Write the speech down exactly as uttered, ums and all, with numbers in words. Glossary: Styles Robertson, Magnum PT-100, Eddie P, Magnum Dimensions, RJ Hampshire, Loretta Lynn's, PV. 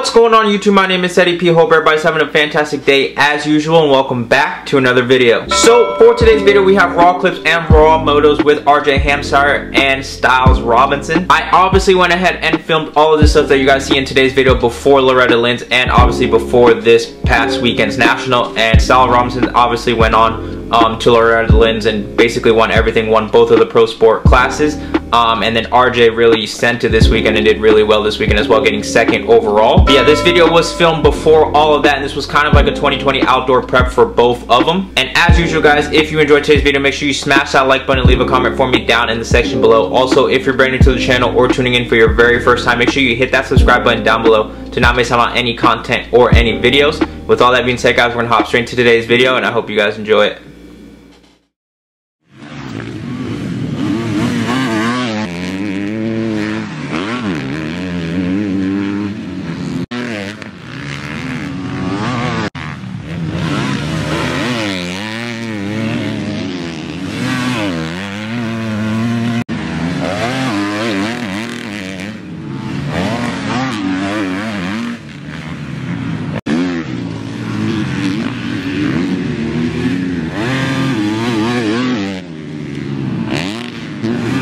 What's going on YouTube? My name is Eddie P. Hope everybody's having a fantastic day as usual and welcome back to another video. So for today's video we have raw clips and raw motos with R J Hampshire and Styles Robertson. I obviously went ahead and filmed all of this stuff that you guys see in today's video before Loretta Lynn's and obviously before this past weekend's national, and Styles Robertson obviously went on um, to Loretta Lynn's and basically won everything, won both of the pro sport classes. Um, and then R J really sent to this weekend and did really well this weekend as well, getting second overall. But yeah, this video was filmed before all of that, and this was kind of like a twenty twenty outdoor prep for both of them. And as usual guys, if you enjoyed today's video, make sure you smash that like button and leave a comment for me down in the section below. Also, if you're brand new to the channel or tuning in for your very first time, make sure you hit that subscribe button down below to not miss out on any content or any videos. With all that being said guys, we're gonna hop straight into today's video and I hope you guys enjoy it. Mm-hmm.